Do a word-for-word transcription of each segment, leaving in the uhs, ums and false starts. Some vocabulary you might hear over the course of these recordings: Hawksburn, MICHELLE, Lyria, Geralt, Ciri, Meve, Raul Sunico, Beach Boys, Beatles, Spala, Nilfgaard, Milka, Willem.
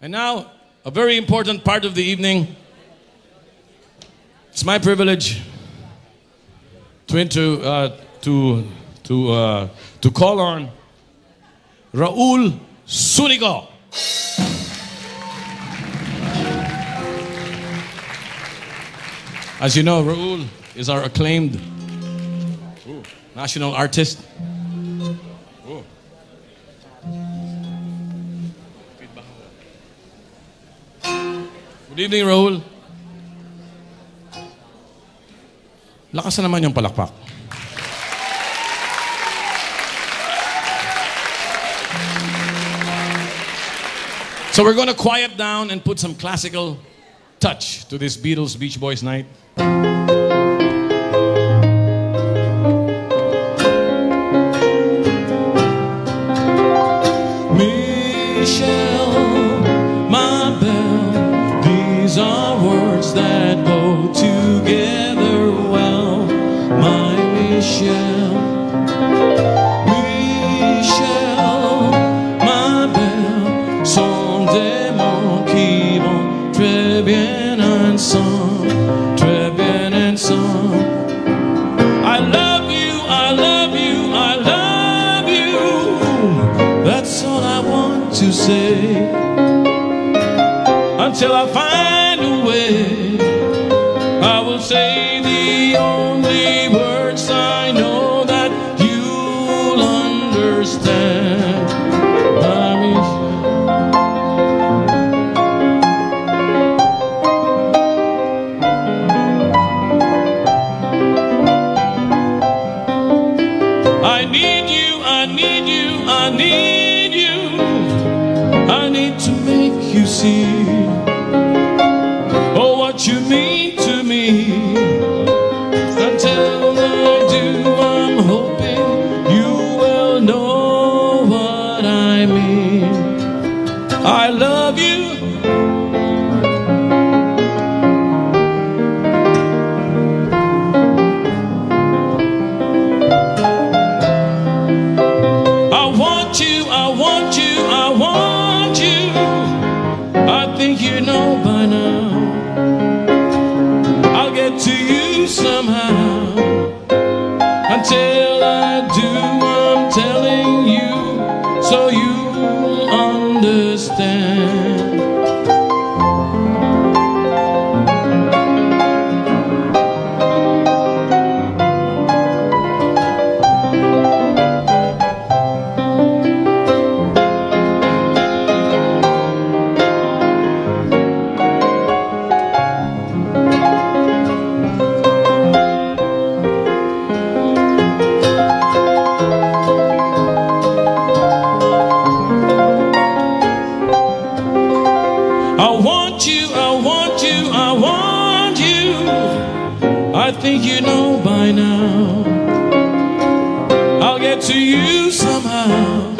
And now, a very important part of the evening. It's my privilege to into, uh, to to uh, to call on Raul Sunico. As you know, Raul is our acclaimed Ooh. national artist. Ooh. Good evening, Raul. Lakas naman yung palakpak. So we're going to quiet down and put some classical touch to this Beatles Beach Boys night. Michelle, my belle, these are words that go together well. My Michelle, Michelle, my belle, son de mon qui vont très bien ensemble, très bien ensemble. I love you, I love you, I love you. That's all I want to say until I find a way. I will say the only words I know that you'll understand. I mean, I need you, I need you, I need you. I need to make you see, oh, what you mean to me. Until I do, I'm hoping you will know what I mean. I love you. I want you, I want you, I want you. I think you know by now. I'll get to you somehow. Until I do, I'm telling you, so you'll understand. I want you, I want you, I want you. I think you know by now. I'll get to you somehow.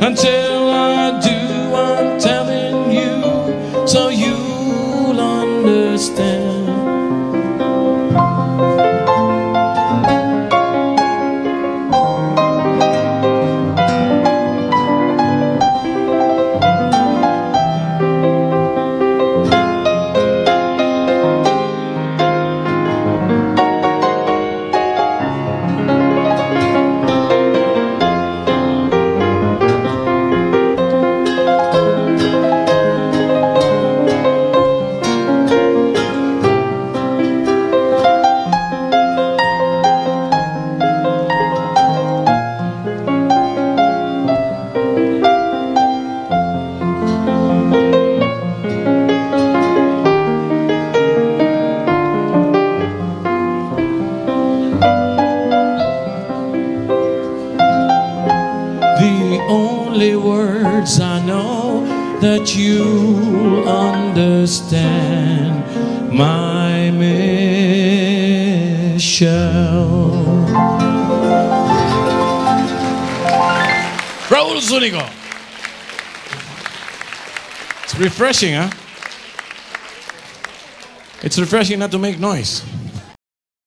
Until I do, I'm telling you, so you'll understand. Only words I know that you understand, my Michelle. Raul Sunico. It's refreshing, huh? It's refreshing not to make noise.